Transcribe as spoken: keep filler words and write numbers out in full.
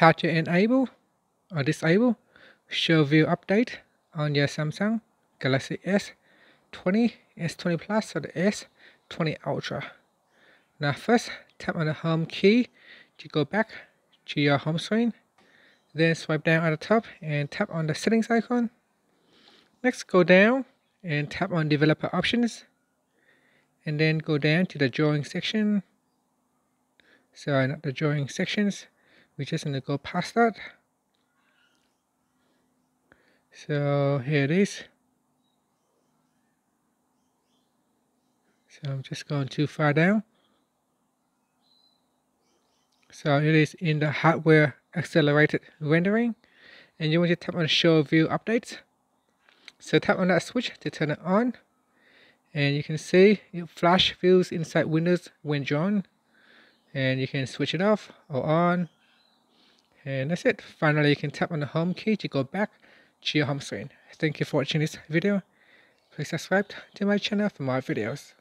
how to enable or disable show view update on your Samsung Galaxy S twenty, S twenty Plus or the S twenty Ultra. Now first tap on the home key to go back to your home screen, then swipe down at the top and tap on the settings icon. Next go down and tap on developer options, and then go down to the drawing section. So not the drawing sections, we just going to go past that. So here it is. So I'm just going too far down. So it is in the hardware accelerated rendering, and you want to tap on show view updates. So tap on that switch to turn it on, and you can see it flash views inside windows when drawn, and you can switch it off or on, and that's it. Finally, you can tap on the home key to go back to your home screen. Thank you for watching this video. Please subscribe to my channel for more videos.